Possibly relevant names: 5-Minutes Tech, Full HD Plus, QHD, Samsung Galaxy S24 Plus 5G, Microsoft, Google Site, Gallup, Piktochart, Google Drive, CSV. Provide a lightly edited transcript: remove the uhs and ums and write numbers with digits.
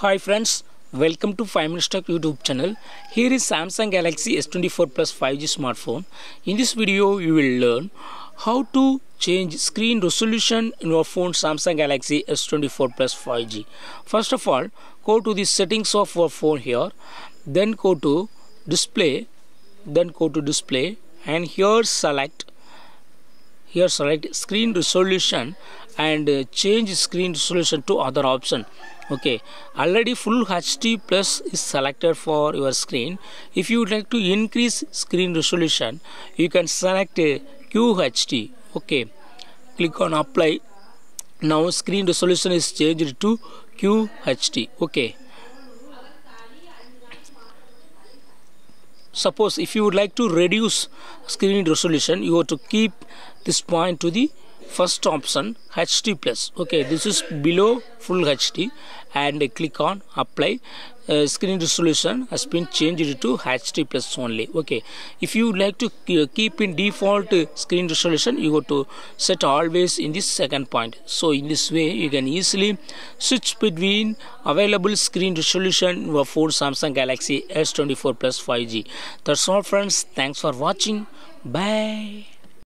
Hi friends, welcome to 5-Minutes Tech YouTube channel. Here is Samsung Galaxy S24 Plus 5G smartphone. In this video, you will learn how to change screen resolution in your phone Samsung Galaxy S24 Plus 5G. First of all, go to the settings of your phone here. Then go to display. And here select. Here select screen resolution and change screen resolution to other option. Okay, already Full HD Plus is selected for your screen. If you would like to increase screen resolution, you can select QHD. Okay, click on apply. Now screen resolution is changed to QHD. Okay. Suppose if you would like to reduce screen resolution, you have to keep this point to the first option, HD plus. Okay, this is below Full HD, and click on apply. Screen resolution has been changed to HD plus only. Okay, if you would like to keep in default screen resolution, you have to set always in this second point. So in this way, you can easily switch between available screen resolution for Samsung Galaxy S24 Plus 5G. That's all friends. Thanks for watching. Bye.